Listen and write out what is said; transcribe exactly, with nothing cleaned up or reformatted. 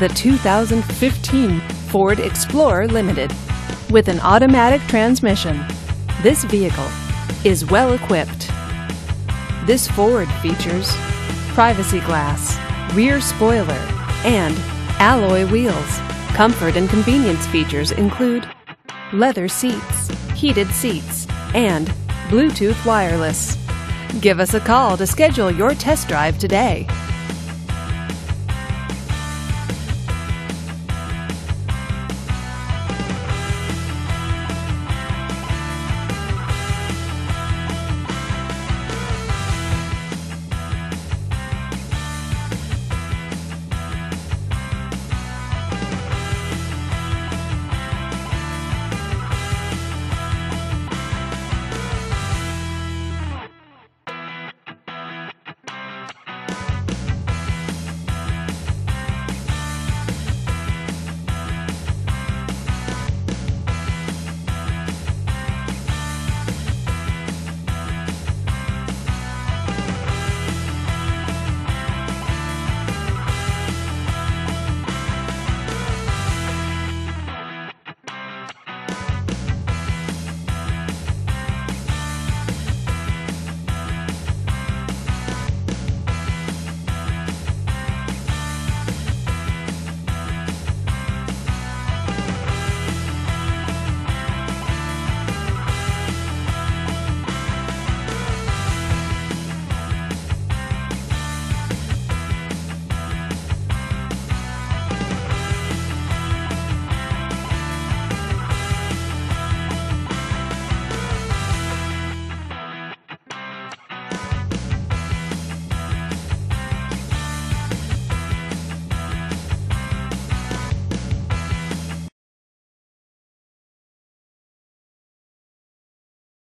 the two thousand fifteen Ford Explorer Limited. With an automatic transmission, this vehicle is well equipped. This Ford features privacy glass, rear spoiler, and alloy wheels. Comfort and convenience features include leather seats, heated seats, and Bluetooth wireless. Give us a call to schedule your test drive today.